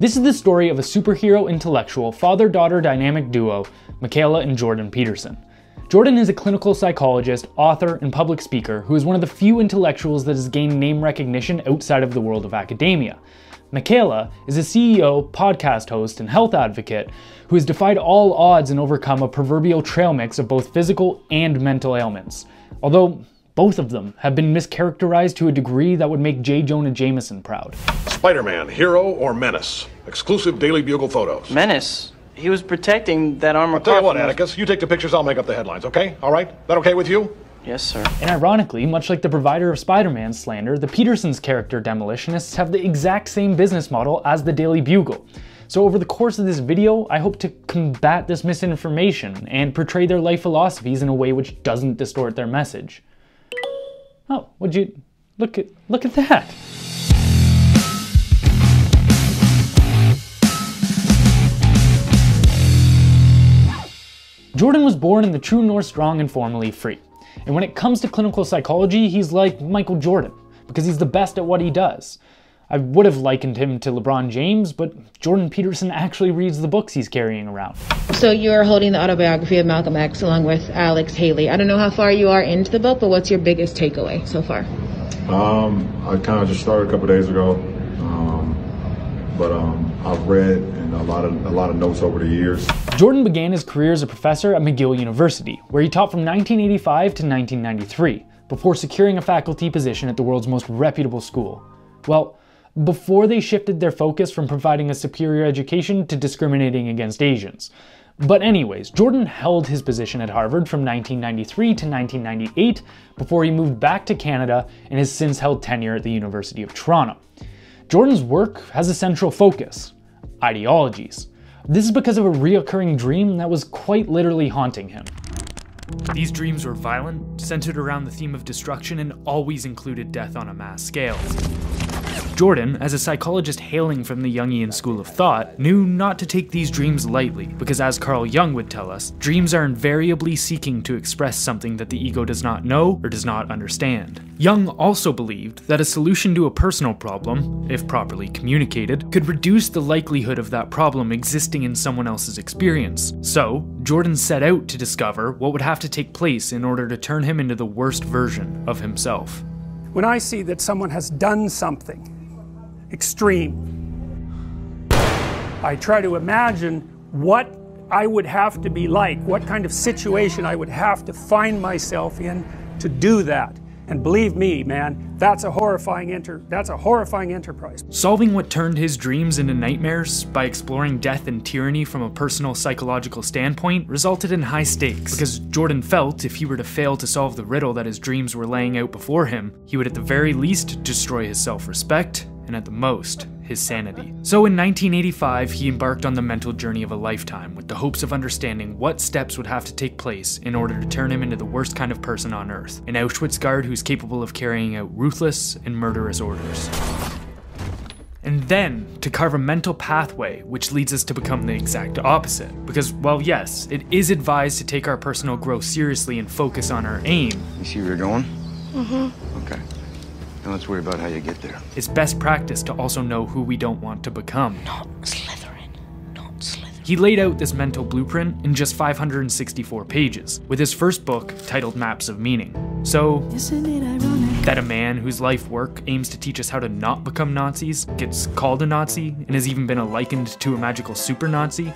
This is the story of a superhero intellectual father-daughter dynamic duo, Mikhaila and Jordan Peterson. Jordan is a clinical psychologist, author, and public speaker who is one of the few intellectuals that has gained name recognition outside of the world of academia. Mikhaila is a CEO, podcast host, and health advocate who has defied all odds and overcome a proverbial trail mix of both physical and mental ailments, although both of them have been mischaracterized to a degree that would make J. Jonah Jameson proud. Spider-Man, hero or menace? Exclusive Daily Bugle photos. Menace? He was protecting that armor. I'll tell you what, Atticus, you take the pictures, I'll make up the headlines, okay? All right? That okay with you? Yes, sir. And ironically, much like the provider of Spider-Man's slander, the Peterson's character demolitionists have the exact same business model as the Daily Bugle. So over the course of this video, I hope to combat this misinformation and portray their life philosophies in a way which doesn't distort their message. Oh, would you look at that? Jordan was born in the true north, strong and formally free. And when it comes to clinical psychology, he's like Michael Jordan, because he's the best at what he does. I would have likened him to LeBron James, but Jordan Peterson actually reads the books he's carrying around. So you're holding the autobiography of Malcolm X along with Alex Haley. I don't know how far you are into the book, but what's your biggest takeaway so far? I kind of just started a couple days ago, I've read and a lot of notes over the years. Jordan began his career as a professor at McGill University, where he taught from 1985 to 1993, before securing a faculty position at the world's most reputable school. Well, before they shifted their focus from providing a superior education to discriminating against Asians. But anyways, Jordan held his position at Harvard from 1993 to 1998, before he moved back to Canada and has since held tenure at the University of Toronto. Jordan's work has a central focus: ideologies. This is because of a reoccurring dream that was quite literally haunting him. These dreams were violent, centered around the theme of destruction, and always included death on a mass scale. Jordan, as a psychologist hailing from the Jungian school of thought, knew not to take these dreams lightly, because as Carl Jung would tell us, dreams are invariably seeking to express something that the ego does not know or does not understand. Jung also believed that a solution to a personal problem, if properly communicated, could reduce the likelihood of that problem existing in someone else's experience. So, Jordan set out to discover what would have to take place in order to turn him into the worst version of himself. When I see that someone has done something extreme, I try to imagine what I would have to be like, what kind of situation I would have to find myself in to do that. And believe me, man, that's a horrifying enterprise. Solving what turned his dreams into nightmares by exploring death and tyranny from a personal psychological standpoint resulted in high stakes, because Jordan felt if he were to fail to solve the riddle that his dreams were laying out before him, he would at the very least destroy his self-respect, and at the most, his sanity. So in 1985, he embarked on the mental journey of a lifetime with the hopes of understanding what steps would have to take place in order to turn him into the worst kind of person on earth, an Auschwitz guard who's capable of carrying out ruthless and murderous orders. And then to carve a mental pathway, which leads us to become the exact opposite. Because while yes, it is advised to take our personal growth seriously and focus on our aim. You see where you're going? Mm-hmm. Okay. Now let's worry about how you get there. It's best practice to also know who we don't want to become. Not Slytherin, not Slytherin. He laid out this mental blueprint in just 564 pages, with his first book titled Maps of Meaning. So, isn't it ironic that a man whose life work aims to teach us how to not become Nazis gets called a Nazi and has even been likened to a magical super Nazi?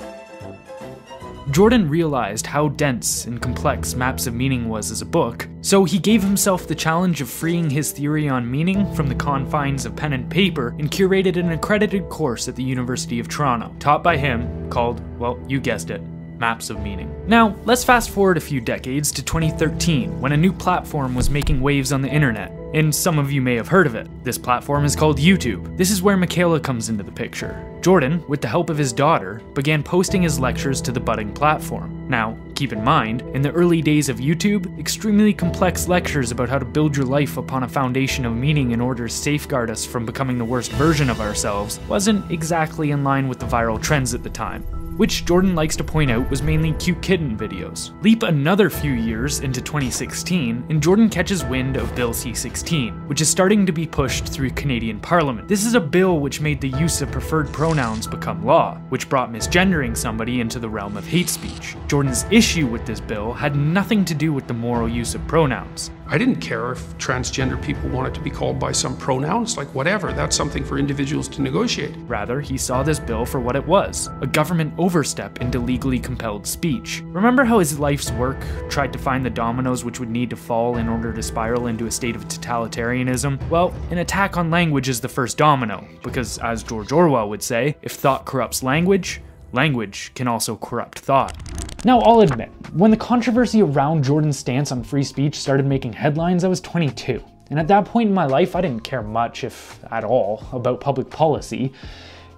Jordan realized how dense and complex Maps of Meaning was as a book, so he gave himself the challenge of freeing his theory on meaning from the confines of pen and paper and curated an accredited course at the University of Toronto, taught by him, called, well, you guessed it, Maps of Meaning. Now, let's fast forward a few decades to 2013, when a new platform was making waves on the internet. And some of you may have heard of it. This platform is called YouTube. This is where Mikhaila comes into the picture. Jordan, with the help of his daughter, began posting his lectures to the budding platform. Now, keep in mind, in the early days of YouTube, extremely complex lectures about how to build your life upon a foundation of meaning in order to safeguard us from becoming the worst version of ourselves wasn't exactly in line with the viral trends at the time. which Jordan likes to point out was mainly cute kitten videos. Leap another few years into 2016, and Jordan catches wind of Bill C-16, which is starting to be pushed through Canadian Parliament. This is a bill which made the use of preferred pronouns become law, which brought misgendering somebody into the realm of hate speech. Jordan's issue with this bill had nothing to do with the moral use of pronouns. I didn't care if transgender people wanted to be called by some pronouns, like whatever, that's something for individuals to negotiate. Rather, he saw this bill for what it was, a government overstep into legally compelled speech. Remember how his life's work tried to find the dominoes which would need to fall in order to spiral into a state of totalitarianism? Well, an attack on language is the first domino, because as George Orwell would say, if thought corrupts language, language can also corrupt thought. Now, I'll admit, when the controversy around Jordan's stance on free speech started making headlines, I was 22. And at that point in my life, I didn't care much, if at all, about public policy.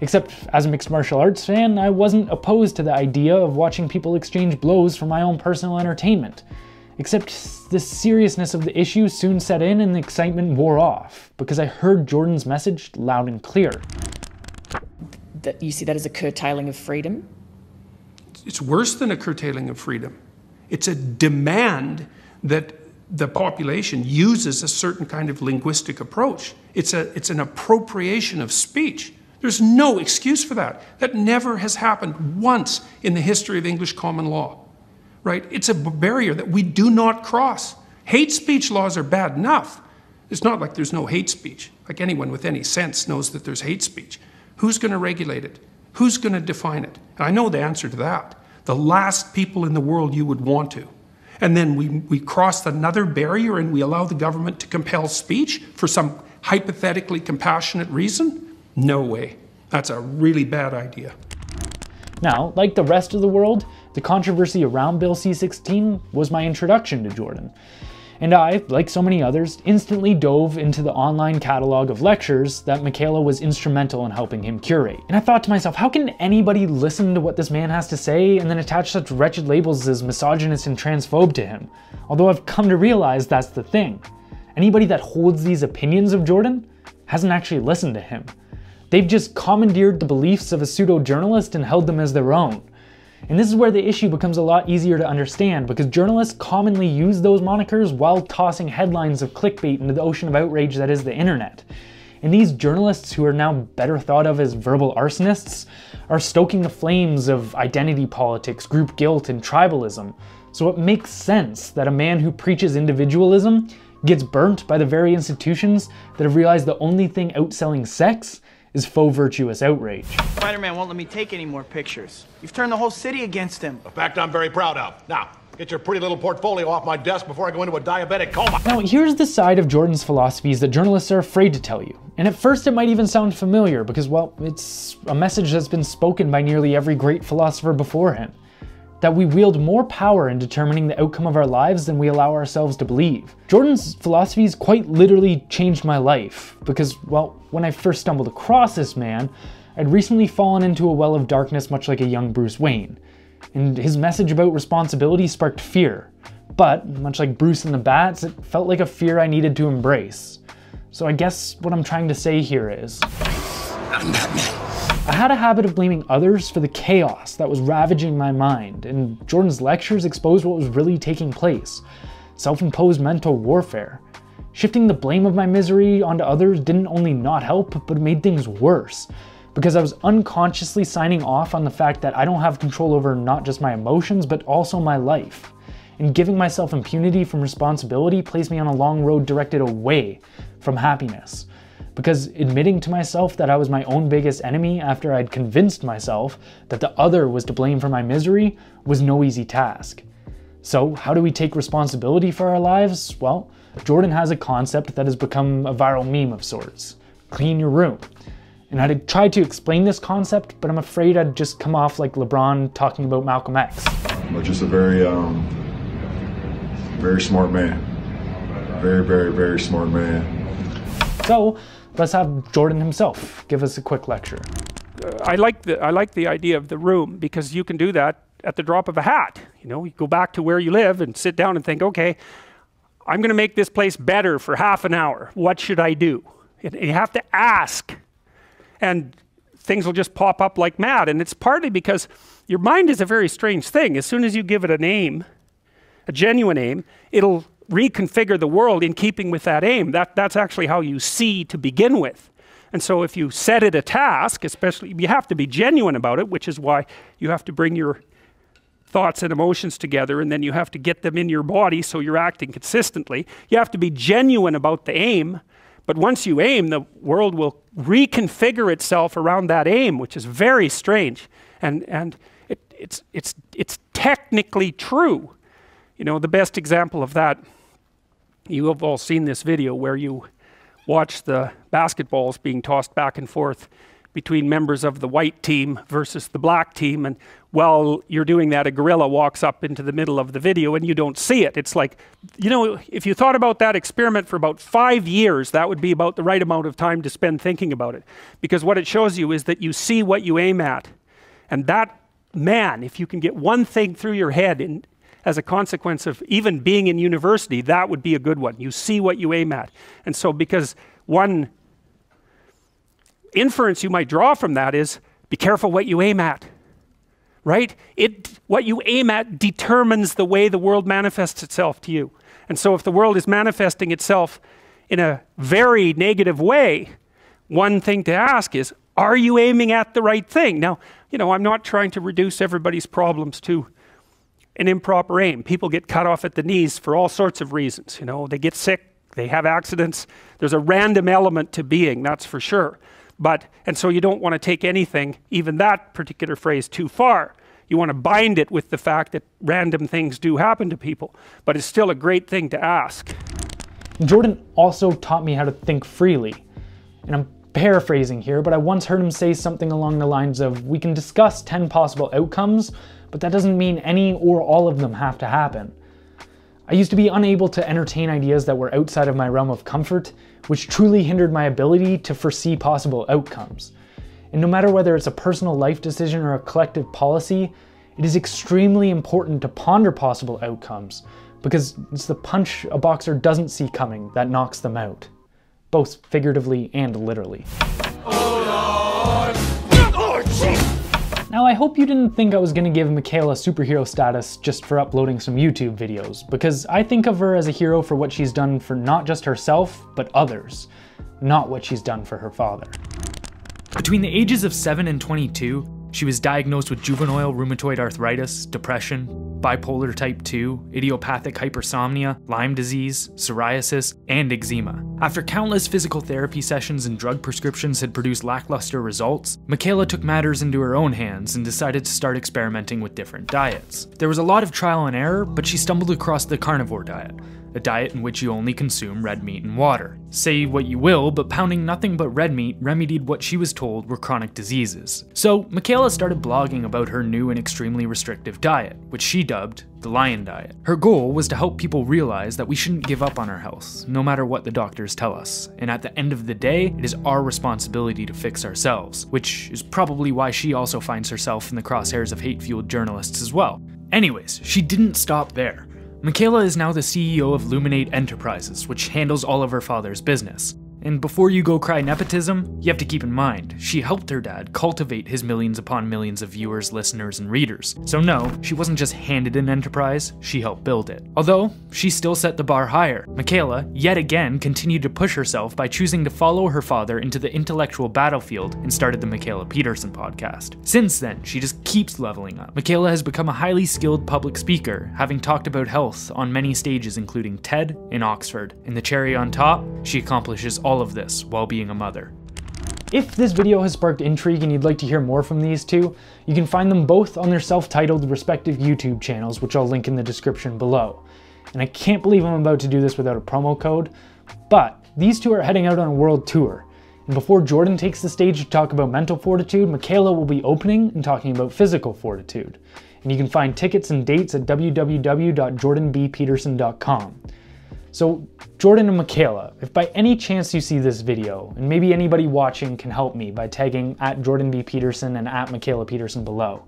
Except as a mixed martial arts fan, I wasn't opposed to the idea of watching people exchange blows for my own personal entertainment. Except the seriousness of the issue soon set in and the excitement wore off, because I heard Jordan's message loud and clear. That you see that as a curtailing of freedom? It's worse than a curtailing of freedom. It's a demand that the population uses a certain kind of linguistic approach. It's an appropriation of speech. There's no excuse for that. That never has happened once in the history of English common law, right? It's a barrier that we do not cross. Hate speech laws are bad enough. It's not like there's no hate speech. Like anyone with any sense knows that there's hate speech. Who's going to regulate it? Who's going to define it? And I know the answer to that. The last people in the world you would want to. And then we crossed another barrier and we allow the government to compel speech for some hypothetically compassionate reason? No way. That's a really bad idea. Now, like the rest of the world, the controversy around Bill C-16 was my introduction to Jordan. And I, like so many others, instantly dove into the online catalog of lectures that Mikhaila was instrumental in helping him curate. And I thought to myself, how can anybody listen to what this man has to say and then attach such wretched labels as misogynist and transphobe to him? Although I've come to realize that's the thing. Anybody that holds these opinions of Jordan hasn't actually listened to him. They've just commandeered the beliefs of a pseudo-journalist and held them as their own. And this is where the issue becomes a lot easier to understand, because journalists commonly use those monikers while tossing headlines of clickbait into the ocean of outrage that is the internet. And these journalists, who are now better thought of as verbal arsonists, are stoking the flames of identity politics, group guilt, and tribalism. So it makes sense that a man who preaches individualism gets burnt by the very institutions that have realized the only thing outselling sex is faux virtuous outrage. Spider-Man won't let me take any more pictures. You've turned the whole city against him. A fact I'm very proud of. Now, get your pretty little portfolio off my desk before I go into a diabetic coma. Now, here's the side of Jordan's philosophies that journalists are afraid to tell you. And at first it might even sound familiar because, well, it's a message that's been spoken by nearly every great philosopher before him. That we wield more power in determining the outcome of our lives than we allow ourselves to believe. Jordan's philosophies quite literally changed my life because, well, when I first stumbled across this man, I'd recently fallen into a well of darkness much like a young Bruce Wayne, and his message about responsibility sparked fear. But, much like Bruce and the Bats, it felt like a fear I needed to embrace. So I guess what I'm trying to say here is, I'm Batman. I had a habit of blaming others for the chaos that was ravaging my mind, and Jordan's lectures exposed what was really taking place, self-imposed mental warfare. Shifting the blame of my misery onto others didn't only not help, but made things worse, because I was unconsciously signing off on the fact that I don't have control over not just my emotions, but also my life. And giving myself impunity from responsibility placed me on a long road directed away from happiness. Because admitting to myself that I was my own biggest enemy after I'd convinced myself that the other was to blame for my misery was no easy task. So how do we take responsibility for our lives? Well, Jordan has a concept that has become a viral meme of sorts. Clean your room. And I'd tried to explain this concept, but I'm afraid I'd just come off like LeBron talking about Malcolm X. But just a very smart man. Very smart man. So, let's have Jordan himself give us a quick lecture. I like the idea of the room, because you can do that at the drop of a hat. You know, you go back to where you live and sit down and think, okay, I'm going to make this place better for half an hour. What should I do? And you have to ask. And things will just pop up like mad. And it's partly because your mind is a very strange thing. As soon as you give it a name, a genuine aim, it'll reconfigure the world in keeping with that aim. That's actually how you see to begin with. And so if you set it a task, especially, you have to be genuine about it, which is why you have to bring your thoughts and emotions together, and then you have to get them in your body so you're acting consistently. You have to be genuine about the aim, but once you aim, the world will reconfigure itself around that aim, which is very strange. And it's technically true. You know, the best example of that, you have all seen this video where you watch the basketballs being tossed back and forth between members of the white team versus the black team, and while you're doing that, a gorilla walks up into the middle of the video and you don't see it. It's like, you know, if you thought about that experiment for about 5 years, that would be about the right amount of time to spend thinking about it, because what it shows you is that you see what you aim at. And that, man, if you can get one thing through your head in, as a consequence of even being in university, that would be a good one. You see what you aim at. And so, because one inference you might draw from that is, be careful what you aim at, right? What you aim at determines the way the world manifests itself to you. And so if the world is manifesting itself in a very negative way, one thing to ask is, are you aiming at the right thing? Now, you know, I'm not trying to reduce everybody's problems to an improper aim. People get cut off at the knees for all sorts of reasons. You know, they get sick, they have accidents. There's a random element to being, that's for sure. But, and so you don't want to take anything, even that particular phrase, too far. You want to bind it with the fact that random things do happen to people, but it's still a great thing to ask. Jordan also taught me how to think freely. And I'm paraphrasing here, but I once heard him say something along the lines of, we can discuss 10 possible outcomes, but that doesn't mean any or all of them have to happen. I used to be unable to entertain ideas that were outside of my realm of comfort, which truly hindered my ability to foresee possible outcomes. And no matter whether it's a personal life decision or a collective policy, it is extremely important to ponder possible outcomes, because it's the punch a boxer doesn't see coming that knocks them out, both figuratively and literally. Now, I hope you didn't think I was gonna give Mikhaila superhero status just for uploading some YouTube videos, because I think of her as a hero for what she's done for not just herself, but others, not what she's done for her father. Between the ages of 7 and 22, she was diagnosed with juvenile rheumatoid arthritis, depression, bipolar type 2, idiopathic hypersomnia, Lyme disease, psoriasis, and eczema. After countless physical therapy sessions and drug prescriptions had produced lackluster results, Mikhaila took matters into her own hands and decided to start experimenting with different diets. There was a lot of trial and error, but she stumbled across the carnivore diet, a diet in which you only consume red meat and water. Say what you will, but pounding nothing but red meat remedied what she was told were chronic diseases. So Mikhaila started blogging about her new and extremely restrictive diet, which she dubbed the Lion Diet. Her goal was to help people realize that we shouldn't give up on our health, no matter what the doctors tell us. And at the end of the day, it is our responsibility to fix ourselves, which is probably why she also finds herself in the crosshairs of hate-fueled journalists as well. Anyways, she didn't stop there. Mikhaila is now the CEO of Luminate Enterprises, which handles all of her father's business. And before you go cry nepotism, you have to keep in mind, she helped her dad cultivate his millions upon millions of viewers, listeners, and readers. So no, she wasn't just handed an enterprise, she helped build it. Although, she still set the bar higher. Mikhaila, yet again, continued to push herself by choosing to follow her father into the intellectual battlefield and started the Mikhaila Peterson podcast. Since then, she just keeps leveling up. Mikhaila has become a highly skilled public speaker, having talked about health on many stages including TED and Oxford. And the cherry on top, she accomplishes all of this while being a mother. If this video has sparked intrigue and you'd like to hear more from these two, you can find them both on their self-titled respective YouTube channels, which I'll link in the description below. And I can't believe I'm about to do this without a promo code, but these two are heading out on a world tour. And before Jordan takes the stage to talk about mental fortitude, Mikhaila will be opening and talking about physical fortitude. And you can find tickets and dates at www.jordanbpeterson.com. So Jordan and Mikhaila, if by any chance you see this video, and maybe anybody watching can help me by tagging @JordanBPeterson and @MikhailaPeterson below,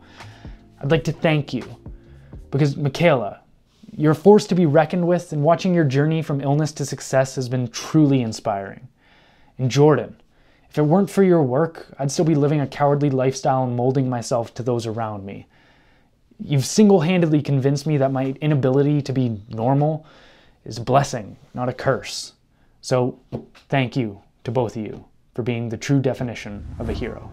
I'd like to thank you. Because Mikhaila, you're a force to be reckoned with, and watching your journey from illness to success has been truly inspiring. And Jordan, If it weren't for your work, I'd still be living a cowardly lifestyle and molding myself to those around me. You've single-handedly convinced me that my inability to be normal is a blessing, not a curse. So thank you to both of you for being the true definition of a hero.